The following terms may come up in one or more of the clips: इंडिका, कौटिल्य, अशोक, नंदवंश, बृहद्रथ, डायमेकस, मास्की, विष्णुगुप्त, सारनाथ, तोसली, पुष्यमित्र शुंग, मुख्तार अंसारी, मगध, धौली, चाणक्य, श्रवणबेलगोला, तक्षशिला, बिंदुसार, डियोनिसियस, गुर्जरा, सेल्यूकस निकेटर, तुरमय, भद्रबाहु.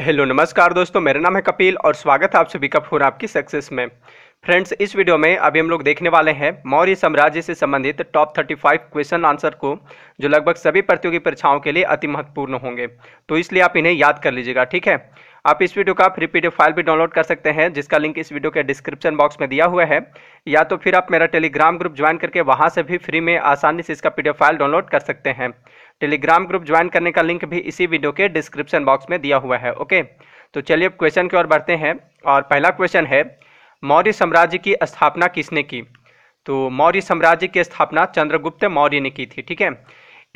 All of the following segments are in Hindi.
हेलो नमस्कार दोस्तों, मेरा नाम है कपिल और स्वागत है आप सभी का फोन आपकी सक्सेस में। फ्रेंड्स, इस वीडियो में अभी हम लोग देखने वाले हैं मौर्य साम्राज्य से संबंधित टॉप 35 क्वेश्चन आंसर को, जो लगभग सभी प्रतियोगी परीक्षाओं के लिए अति महत्वपूर्ण होंगे, तो इसलिए आप इन्हें याद कर लीजिएगा। ठीक है, आप इस वीडियो का फ्री पीडीएफ फाइल भी डाउनलोड कर सकते हैं, जिसका लिंक इस वीडियो के डिस्क्रिप्शन बॉक्स में दिया हुआ है, या तो फिर आप मेरा टेलीग्राम ग्रुप ज्वाइन करके वहां से भी फ्री में आसानी से इसका पीडीएफ फाइल डाउनलोड कर सकते हैं। टेलीग्राम ग्रुप ज्वाइन करने का लिंक भी इसी वीडियो के डिस्क्रिप्शन बॉक्स में दिया हुआ है। ओके, तो चलिए अब क्वेश्चन की ओर बढ़ते हैं। और पहला क्वेश्चन है, मौर्य साम्राज्य की स्थापना किसने की? तो मौर्य साम्राज्य की स्थापना चंद्रगुप्त मौर्य ने की थी। ठीक है,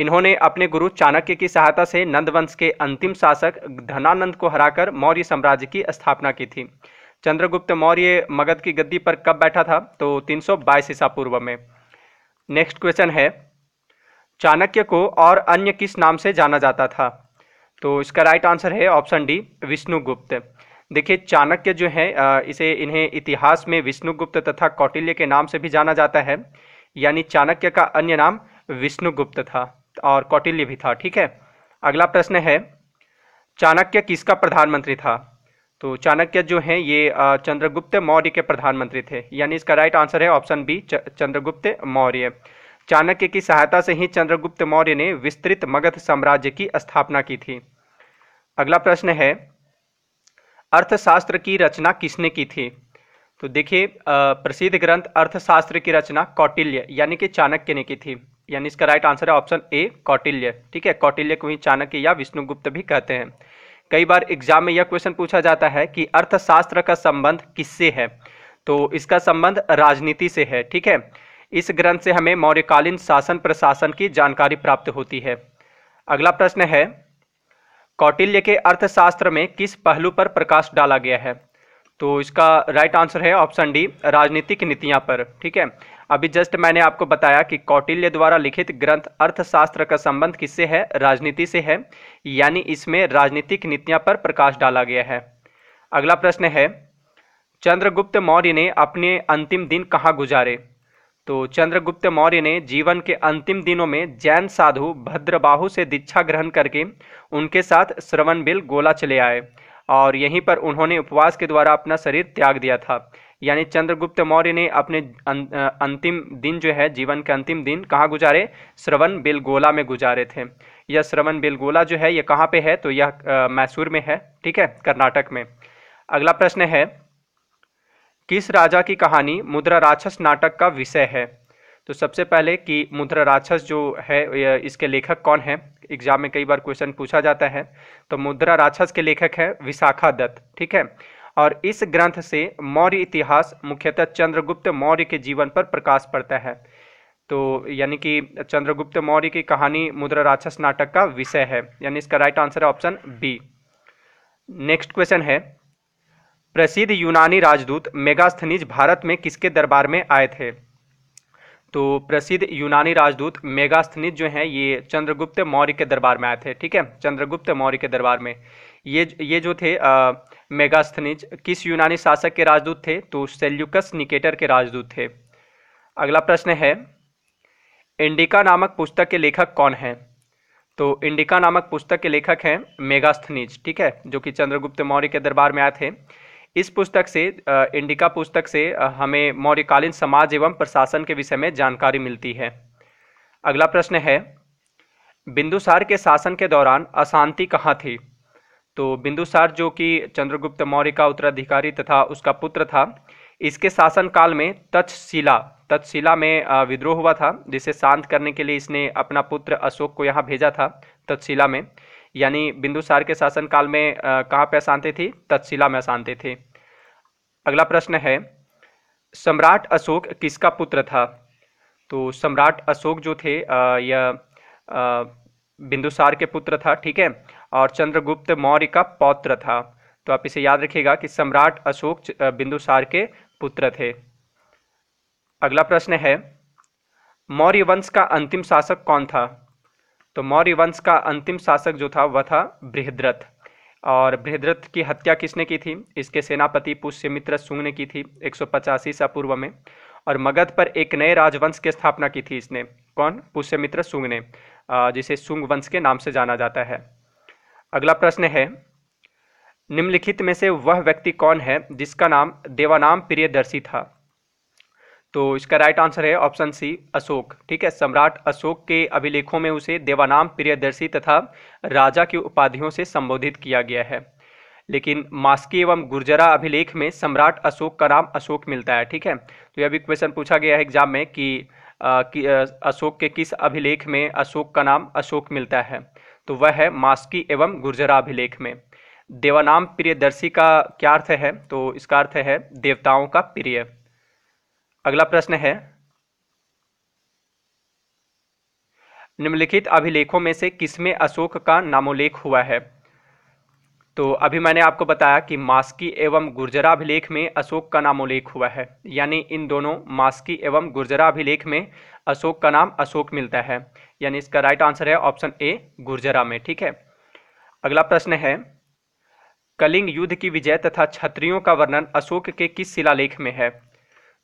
इन्होंने अपने गुरु चाणक्य की सहायता से नंदवंश के अंतिम शासक धनानंद को हराकर मौर्य साम्राज्य की स्थापना की थी। चंद्रगुप्त मौर्य मगध की गद्दी पर कब बैठा था? तो 322 ईसा पूर्व में। नेक्स्ट क्वेश्चन है, चाणक्य को और अन्य किस नाम से जाना जाता था? तो इसका राइट आंसर है ऑप्शन डी, विष्णुगुप्त। देखिए, चाणक्य जो है इसे इन्हें इतिहास में विष्णुगुप्त तथा कौटिल्य के नाम से भी जाना जाता है, यानी चाणक्य का अन्य नाम विष्णुगुप्त था और कौटिल्य भी था। ठीक है, अगला प्रश्न है, चाणक्य किसका प्रधानमंत्री था? तो चाणक्य जो हैं ये चंद्रगुप्त मौर्य के प्रधानमंत्री थे, यानी इसका राइट आंसर है ऑप्शन बी, चंद्रगुप्त मौर्य। चाणक्य की सहायता से ही चंद्रगुप्त मौर्य ने विस्तृत मगध साम्राज्य की स्थापना की थी। अगला प्रश्न है, अर्थशास्त्र की रचना किसने की थी? तो देखिए, प्रसिद्ध ग्रंथ अर्थशास्त्र की रचना कौटिल्य यानी कि चाणक्य ने की थी, यानी इसका राइट आंसर है ऑप्शन ए, कौटिल्य। ठीक है, कौटिल्य को ही चाणक्य या विष्णुगुप्त भी कहते हैं। कई बार एग्जाम में यह क्वेश्चन पूछा जाता है कि अर्थशास्त्र का संबंध किससे है? तो इसका संबंध राजनीति से है। ठीक है, इस ग्रंथ से हमें मौर्यकालीन शासन प्रशासन की जानकारी प्राप्त होती है। अगला प्रश्न है, कौटिल्य के अर्थशास्त्र में किस पहलू पर प्रकाश डाला गया है? तो इसका राइट आंसर है ऑप्शन डी, राजनीतिक नीतियां पर। ठीक है, अभी जस्ट मैंने आपको बताया कि कौटिल्य द्वारा लिखित ग्रंथ अर्थशास्त्र का संबंध किससे है? राजनीति से है, यानी इसमें राजनीतिक नीतियां पर प्रकाश डाला गया है। अगला प्रश्न है, चंद्रगुप्त मौर्य ने अपने अंतिम दिन कहाँ गुजारे? तो चंद्रगुप्त मौर्य ने जीवन के अंतिम दिनों में जैन साधु भद्रबाहु से दीक्षा ग्रहण करके उनके साथ श्रवणबेलगोला चले आए और यहीं पर उन्होंने उपवास के द्वारा अपना शरीर त्याग दिया था। यानी चंद्रगुप्त मौर्य ने अपने अंतिम दिन जो है, जीवन के अंतिम दिन कहाँ गुजारे? श्रवणबेलगोला में गुजारे थे। यह श्रवणबेलगोला जो है ये कहाँ पे है? तो यह मैसूर में है। ठीक है, कर्नाटक में। अगला प्रश्न है, किस राजा की कहानी मुद्रा राक्षस नाटक का विषय है? तो सबसे पहले कि मुद्रा राक्षस जो है इसके लेखक कौन है? एग्जाम में कई बार क्वेश्चन पूछा जाता है। तो मुद्रा राक्षस के लेखक है विशाखादत्त। ठीक है, और इस ग्रंथ से मौर्य इतिहास मुख्यतः चंद्रगुप्त मौर्य के जीवन पर प्रकाश पड़ता है। तो यानी कि चंद्रगुप्त मौर्य की कहानी मुद्रा राक्षस नाटक का विषय है, यानी इसका राइट आंसर है ऑप्शन बी। नेक्स्ट क्वेश्चन है, प्रसिद्ध यूनानी राजदूत मेगास्थनीज भारत में किसके दरबार में आए थे? तो प्रसिद्ध यूनानी राजदूत मेगास्थनीज जो हैं ये चंद्रगुप्त मौर्य के दरबार में आए थे। ठीक है, चंद्रगुप्त मौर्य के दरबार में ये जो थे मेगास्थनीज किस यूनानी शासक के राजदूत थे? तो सेल्यूकस निकेटर के राजदूत थे। अगला प्रश्न है, इंडिका नामक पुस्तक के लेखक कौन हैं? तो इंडिका नामक पुस्तक के लेखक हैं मेगास्थनीज। ठीक है, जो कि चंद्रगुप्त मौर्य के दरबार में आए थे। इस पुस्तक से, इंडिका पुस्तक से हमें मौर्यकालीन समाज एवं प्रशासन के विषय में जानकारी मिलती है। अगला प्रश्न है, बिंदुसार के शासन के दौरान अशांति कहाँ थी? तो बिंदुसार जो कि चंद्रगुप्त मौर्य का उत्तराधिकारी तथा उसका पुत्र था, इसके शासनकाल में तक्षशिला में विद्रोह हुआ था, जिसे शांत करने के लिए इसने अपना पुत्र अशोक को यहाँ भेजा था तक्षशिला में। यानी बिंदुसार के शासनकाल में कहाँ पे अशांति थी? तक्षशिला में अशांति थी। अगला प्रश्न है, सम्राट अशोक किसका पुत्र था? तो सम्राट अशोक जो थे यह बिंदुसार के पुत्र था। ठीक है, और चंद्रगुप्त मौर्य का पौत्र था। तो आप इसे याद रखिएगा कि सम्राट अशोक बिंदुसार के पुत्र थे। अगला प्रश्न है, मौर्य वंश का अंतिम शासक कौन था? तो मौर्य वंश का अंतिम शासक जो था वह था बृहद्रथ। और बृहद्रथ की हत्या किसने की थी? इसके सेनापति पुष्यमित्र शुंग ने की थी 185 ईसा पूर्व में। और मगध पर एक नए राजवंश की स्थापना की थी इसने। कौन? पुष्यमित्र शुंग ने, जिसे शुंग वंश के नाम से जाना जाता है। अगला प्रश्न है, निम्नलिखित में से वह व्यक्ति कौन है जिसका नाम देवानाम प्रियदर्शी था? तो इसका राइट आंसर है ऑप्शन सी अशोक। ठीक है, सम्राट अशोक के अभिलेखों में उसे देवानाम प्रियदर्शी तथा राजा की उपाधियों से संबोधित किया गया है, लेकिन मास्की एवं गुर्जरा अभिलेख में सम्राट अशोक का नाम अशोक मिलता है। ठीक है, तो यह भी क्वेश्चन पूछा गया है एग्जाम में कि अशोक के किस अभिलेख में अशोक का नाम अशोक मिलता है, तो वह है मास्की एवं गुर्जरा अभिलेख में। देवानाम प्रियदर्शी का क्या अर्थ है? तो इसका अर्थ है देवताओं का प्रिय। अगला प्रश्न है, निम्नलिखित अभिलेखों में से किसमें अशोक का नामोल्लेख हुआ है? तो अभी मैंने आपको बताया कि मास्की एवं गुर्जरा अभिलेख में अशोक का नामोल्लेख हुआ है, यानी इन दोनों मास्की एवं गुर्जरा अभिलेख में अशोक का नाम अशोक मिलता है, यानी इसका राइट आंसर है ऑप्शन ए गुर्जरा में। ठीक है, अगला प्रश्न है, कलिंग युद्ध की विजय तथा क्षत्रियों का वर्णन अशोक के किस शिलालेख में है?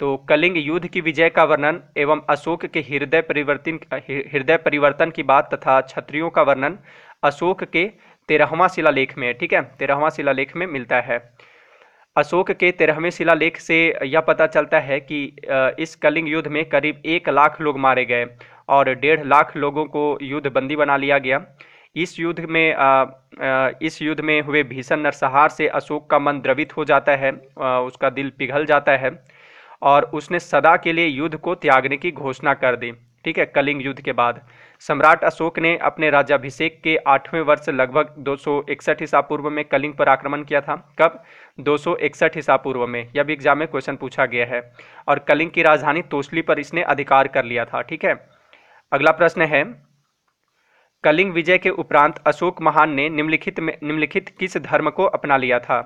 तो कलिंग युद्ध की विजय का वर्णन एवं अशोक के हृदय परिवर्तन की बात तथा क्षत्रियों का वर्णन अशोक के 13वां शिलालेख में है। ठीक है, 13वां शिलालेख में मिलता है। अशोक के 13वें शिलालेख से यह पता चलता है कि इस कलिंग युद्ध में करीब 1 लाख लोग मारे गए और 1.5 लाख लोगों को युद्धबंदी बना लिया गया। इस युद्ध में हुए भीषण नरसंहार से अशोक का मन द्रवित हो जाता है, उसका दिल पिघल जाता है और उसने सदा के लिए युद्ध को त्यागने की घोषणा कर दी। ठीक है, कलिंग युद्ध के बाद सम्राट अशोक ने अपने राज्याभिषेक के 8वें वर्ष लगभग 261 ईसा पूर्व में कलिंग पर आक्रमण किया था। कब? 261 ईसा पूर्व में। यह भी एग्जाम में क्वेश्चन पूछा गया है और कलिंग की राजधानी तोसली पर इसने अधिकार कर लिया था। ठीक है, अगला प्रश्न है, कलिंग विजय के उपरांत अशोक महान ने निम्नलिखित किस धर्म को अपना लिया था?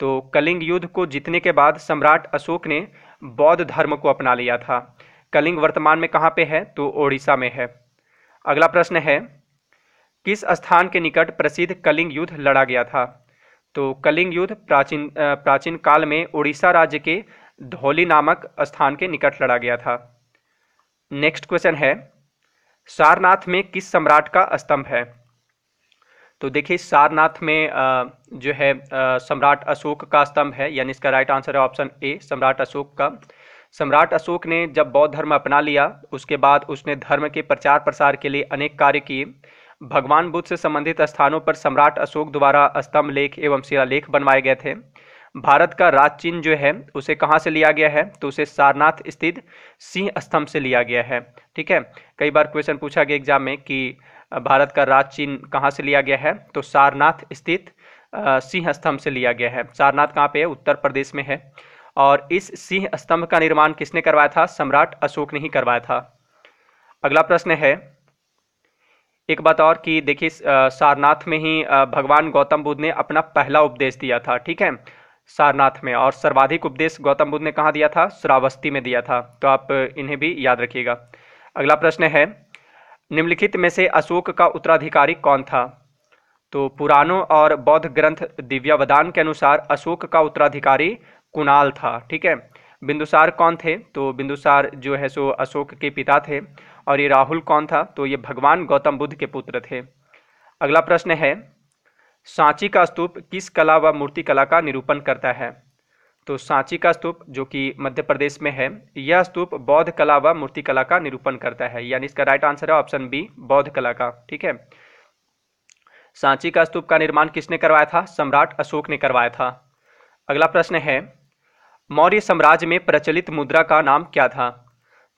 तो कलिंग युद्ध को जीतने के बाद सम्राट अशोक ने बौद्ध धर्म को अपना लिया था। कलिंग वर्तमान में कहाँ पे है? तो ओडिशा में है। अगला प्रश्न है, किस स्थान के निकट प्रसिद्ध कलिंग युद्ध लड़ा गया था? तो कलिंग युद्ध प्राचीन काल में ओडिशा राज्य के धौली नामक स्थान के निकट लड़ा गया था। नेक्स्ट क्वेश्चन है, सारनाथ में किस सम्राट का स्तंभ है? तो देखिए, सारनाथ में जो है सम्राट अशोक का स्तंभ है, यानी इसका राइट आंसर है ऑप्शन ए सम्राट अशोक का। सम्राट अशोक ने जब बौद्ध धर्म अपना लिया, उसके बाद उसने धर्म के प्रचार प्रसार के लिए अनेक कार्य किए। भगवान बुद्ध से संबंधित स्थानों पर सम्राट अशोक द्वारा स्तंभ लेख एवं शिलालेख बनवाए गए थे। भारत का राज चिन्ह जो है उसे कहाँ से लिया गया है? तो उसे सारनाथ स्थित सिंह स्तंभ से लिया गया है। ठीक है, कई बार क्वेश्चन पूछा गया एग्जाम में कि भारत का राज चिन्ह कहाँ से लिया गया है, तो सारनाथ स्थित सिंह स्तंभ से लिया गया है। सारनाथ कहाँ पे है? उत्तर प्रदेश में है। और इस सिंह स्तंभ का निर्माण किसने करवाया था? सम्राट अशोक ने ही करवाया था। अगला प्रश्न है, एक बात और कि देखिए, सारनाथ में ही भगवान गौतम बुद्ध ने अपना पहला उपदेश दिया था। ठीक है, सारनाथ में। और सर्वाधिक उपदेश गौतम बुद्ध ने कहाँ दिया था? श्रावस्ती में दिया था। तो आप इन्हें भी याद रखिएगा। अगला प्रश्न है, निम्नलिखित में से अशोक का उत्तराधिकारी कौन था? तो पुराणों और बौद्ध ग्रंथ दिव्यावदान के अनुसार अशोक का उत्तराधिकारी कुणाल था। ठीक है, बिंदुसार कौन थे? तो बिंदुसार जो है सो अशोक के पिता थे। और ये राहुल कौन था? तो ये भगवान गौतम बुद्ध के पुत्र थे। अगला प्रश्न है, सांची का स्तूप किस कला व मूर्तिकला का निरूपण करता है? तो सांची का स्तूप जो कि मध्य प्रदेश में है, यह स्तूप बौद्ध कला व मूर्तिकला का निरूपण करता है, यानी इसका राइट आंसर है ऑप्शन बी बौद्ध कला का। ठीक है, सांची का स्तूप का निर्माण किसने करवाया था? सम्राट अशोक ने करवाया था। अगला प्रश्न है, मौर्य साम्राज्य में प्रचलित मुद्रा का नाम क्या था?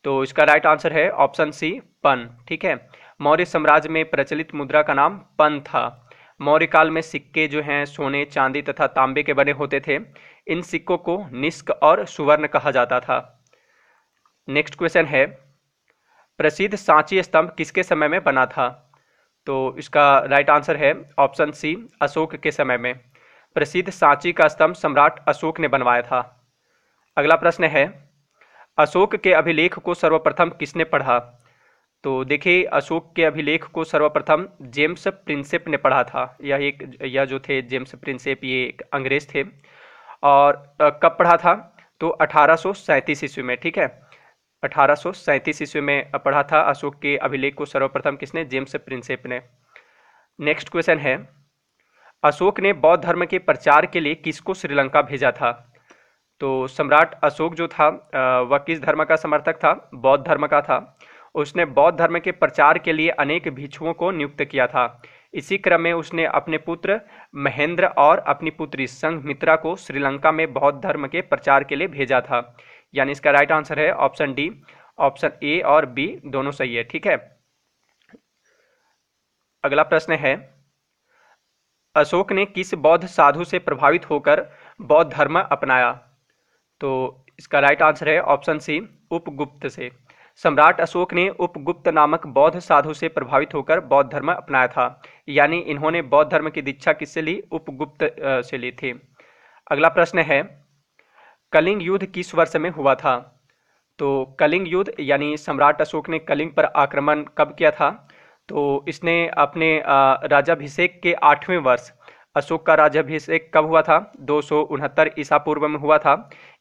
तो इसका राइट आंसर है ऑप्शन सी पन। ठीक है, मौर्य साम्राज्य में प्रचलित मुद्रा का नाम पन था। मौर्य काल में सिक्के जो हैं सोने, चांदी तथा तांबे के बने होते थे। इन सिक्कों को निस्क और सुवर्ण कहा जाता था। नेक्स्ट क्वेश्चन है, प्रसिद्ध सांची स्तंभ किसके समय में बना था? तो इसका राइट आंसर है ऑप्शन सी अशोक के समय में। प्रसिद्ध सांची का स्तंभ सम्राट अशोक ने बनवाया था। अगला प्रश्न है, अशोक के अभिलेख को सर्वप्रथम किसने पढ़ा? तो देखिए, अशोक के अभिलेख को सर्वप्रथम जेम्स प्रिंसेप ने पढ़ा था। यह जो थे जेम्स प्रिंसेप, ये एक अंग्रेज थे। और कब पढ़ा था? तो 1837 ईस्वी में। ठीक है, 1837 ईस्वी में पढ़ा था। अशोक के अभिलेख को सर्वप्रथम किसने? जेम्स प्रिंसेप ने। नेक्स्ट क्वेश्चन है, अशोक ने बौद्ध धर्म के प्रचार के लिए किसको श्रीलंका भेजा था? तो सम्राट अशोक जो था वह किस धर्म का समर्थक था? बौद्ध धर्म का था। उसने बौद्ध धर्म के प्रचार के लिए अनेक भिक्षुओं को नियुक्त किया था। इसी क्रम में उसने अपने पुत्र महेंद्र और अपनी पुत्री संघमित्रा को श्रीलंका में बौद्ध धर्म के प्रचार के लिए भेजा था। यानी इसका राइट आंसर है ऑप्शन डी। ऑप्शन ए और बी दोनों सही है, ठीक है। अगला प्रश्न है, अशोक ने किस बौद्ध साधु से प्रभावित होकर बौद्ध धर्म अपनाया? तो इसका राइट आंसर है ऑप्शन सी, उपगुप्त से। सम्राट अशोक ने उपगुप्त नामक बौद्ध साधु से प्रभावित होकर बौद्ध धर्म अपनाया था। यानी इन्होंने बौद्ध धर्म की दीक्षा किससे ली? उपगुप्त से ली थी। अगला प्रश्न है, कलिंग युद्ध किस वर्ष में हुआ था? तो कलिंग युद्ध यानी सम्राट अशोक ने कलिंग पर आक्रमण कब किया था? तो इसने अपने राज्याभिषेक के 8वें वर्ष, अशोक का राज्याभिषेक कब हुआ था? 269 ईसा पूर्व में हुआ था।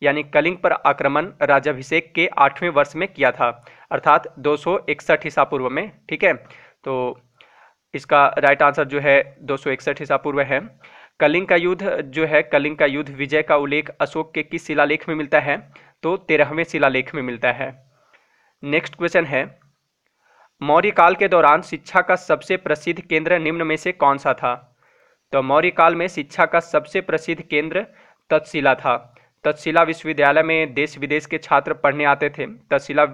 यानी कलिंग पर आक्रमण राज्याभिषेक के 8वें वर्ष में किया था, अर्थात 261 ईसा पूर्व में, ठीक है। तो इसका राइट आंसर जो है 261 ईसा पूर्व है। कलिंग का युद्ध जो है, कलिंग का युद्ध विजय का उल्लेख अशोक के किस शिलालेख में मिलता है? तो 13वें शिलालेख में मिलता है। नेक्स्ट क्वेश्चन है, मौर्य काल के दौरान शिक्षा का सबसे प्रसिद्ध केंद्र निम्न में से कौन सा था? तो मौर्य काल में शिक्षा का सबसे प्रसिद्ध केंद्र तक्षशिला था। तक्षशिला विश्वविद्यालय में देश विदेश के छात्र पढ़ने आते थे। तक्षशिला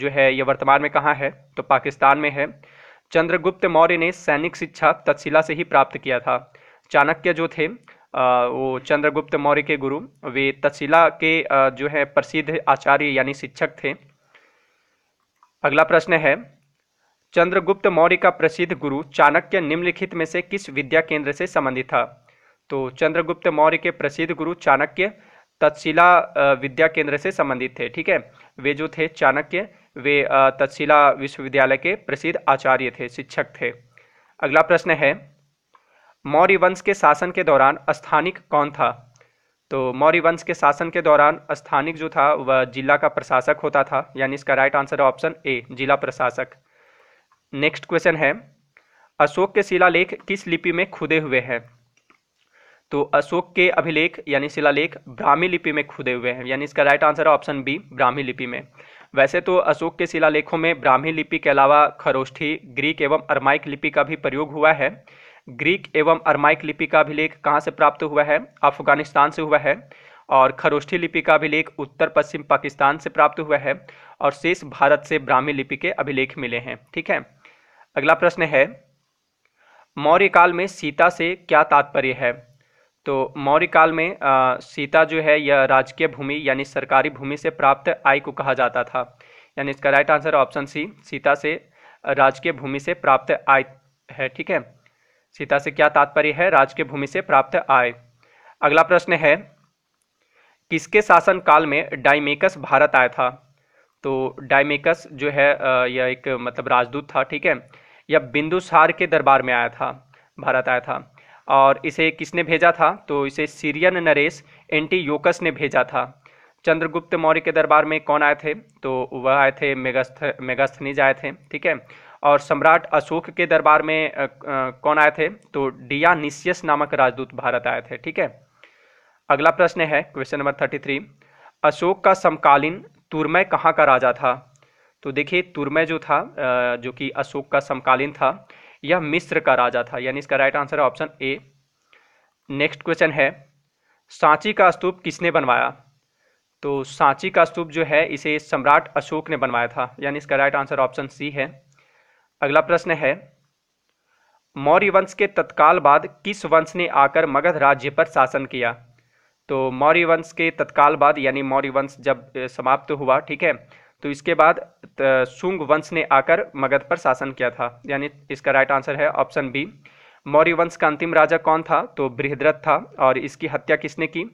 जो है यह वर्तमान में कहाँ है? तो पाकिस्तान में है। चंद्रगुप्त मौर्य ने सैनिक शिक्षा तक्षशिला से ही प्राप्त किया था। चाणक्य जो थे वो चंद्रगुप्त मौर्य के गुरु, वे तक्षशिला के जो है प्रसिद्ध आचार्य यानी शिक्षक थे। अगला प्रश्न है, चंद्रगुप्त मौर्य का प्रसिद्ध गुरु चाणक्य निम्नलिखित में से किस विद्या केंद्र से संबंधित था? तो चंद्रगुप्त मौर्य के प्रसिद्ध गुरु चाणक्य तक्षशिला विद्या केंद्र से संबंधित थे, ठीक है। वे जो थे चाणक्य, वे तक्षशिला विश्वविद्यालय के प्रसिद्ध आचार्य थे, शिक्षक थे। अगला प्रश्न है, मौर्य वंश के शासन के दौरान स्थानिक कौन था? तो मौर्य वंश के शासन के दौरान स्थानिक जो था वह जिला का प्रशासक होता था। यानी इसका राइट आंसर है ऑप्शन ए, जिला प्रशासक। नेक्स्ट क्वेश्चन है, अशोक के शिलालेख किस लिपि में खुदे हुए हैं? तो अशोक के अभिलेख यानी शिलालेख ब्राह्मी लिपि में खुदे हुए हैं। यानी इसका राइट आंसर है ऑप्शन बी, ब्राह्मी लिपि में। वैसे तो अशोक के शिलालेखों में ब्राह्मी लिपि के अलावा खरोष्ठी, ग्रीक एवं अरमाइक लिपि का भी प्रयोग हुआ है। ग्रीक एवं अरमाइक लिपि का अभिलेख कहाँ से प्राप्त हुआ है? अफगानिस्तान से हुआ है। और खरोष्ठी लिपि का अभिलेख उत्तर पश्चिम पाकिस्तान से प्राप्त हुआ है। और शेष भारत से ब्राह्मी लिपि के अभिलेख मिले हैं, ठीक है। अगला प्रश्न है, मौर्य काल में सीता से क्या तात्पर्य है? तो मौर्य काल में सीता जो है यह राजकीय भूमि यानी सरकारी भूमि से प्राप्त आय को कहा जाता था। यानी इसका राइट आंसर ऑप्शन सी, सीता से राजकीय भूमि से प्राप्त आय है, ठीक है। सीता से क्या तात्पर्य है? राजकीय भूमि से प्राप्त आय। अगला प्रश्न है, किसके शासन काल में डायमेकस भारत आया था? तो डायमेकस जो है यह एक मतलब राजदूत था, ठीक है। यह बिंदुसार के दरबार में आया था, भारत आया था। और इसे किसने भेजा था? तो इसे सीरियन नरेश एंटीयोकस ने भेजा था। चंद्रगुप्त मौर्य के दरबार में कौन आए थे? तो वह आए थे मेगास्थनीज आए थे, ठीक है। और सम्राट अशोक के दरबार में कौन आए थे? तो डियोनिसियस नामक राजदूत भारत आए थे, ठीक है। अगला प्रश्न है, क्वेश्चन नंबर 33, अशोक का समकालीन तुरमय कहाँ का राजा था? तो देखिए, तुरमय जो था जो कि अशोक का समकालीन था, यह मिस्र का राजा था। यानी इसका राइट आंसर है ऑप्शन ए। नेक्स्ट क्वेश्चन है, सांची का स्तूप किसने बनवाया? तो सांची का स्तूप जो है इसे सम्राट अशोक ने बनवाया था। यानी इसका राइट आंसर ऑप्शन सी है। अगला प्रश्न है, मौर्य वंश के तत्काल बाद किस वंश ने आकर मगध राज्य पर शासन किया? तो मौर्य वंश के तत्काल बाद यानी मौर्य वंश जब समाप्त हुआ, ठीक है, तो इसके बाद शुंग वंश ने आकर मगध पर शासन किया था। यानी इसका राइट आंसर है ऑप्शन बी। मौर्य वंश का अंतिम राजा कौन था? तो बृहद्रथ था। और इसकी हत्या किसने की?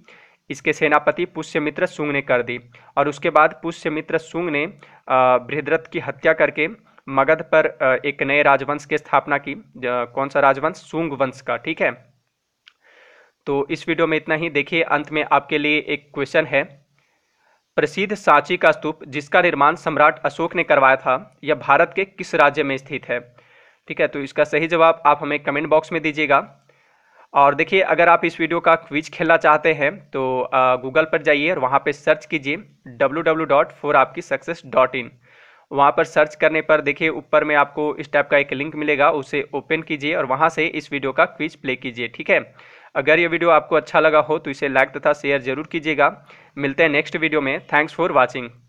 इसके सेनापति पुष्यमित्र शुंग ने कर दी। और उसके बाद पुष्यमित्र शुंग ने बृहद्रथ की हत्या करके मगध पर एक नए राजवंश की स्थापना की। कौन सा राजवंश? शुंग वंश का, ठीक है। तो इस वीडियो में इतना ही। देखिए, अंत में आपके लिए एक क्वेश्चन है, प्रसिद्ध सांची का स्तूप जिसका निर्माण सम्राट अशोक ने करवाया था, यह भारत के किस राज्य में स्थित है? ठीक है, तो इसका सही जवाब आप हमें कमेंट बॉक्स में दीजिएगा। और देखिए, अगर आप इस वीडियो का क्विज खेलना चाहते हैं तो गूगल पर जाइए और वहाँ पे सर्च कीजिए www.forapkiSuccess.in। वहाँ पर सर्च करने पर देखिए ऊपर में आपको इस टाइप का एक लिंक मिलेगा, उसे ओपन कीजिए और वहाँ से इस वीडियो का क्विज प्ले कीजिए। ठीक है, अगर ये वीडियो आपको अच्छा लगा हो तो इसे लाइक तथा शेयर जरूर कीजिएगा। मिलते हैं नेक्स्ट वीडियो में। Thanks for watching.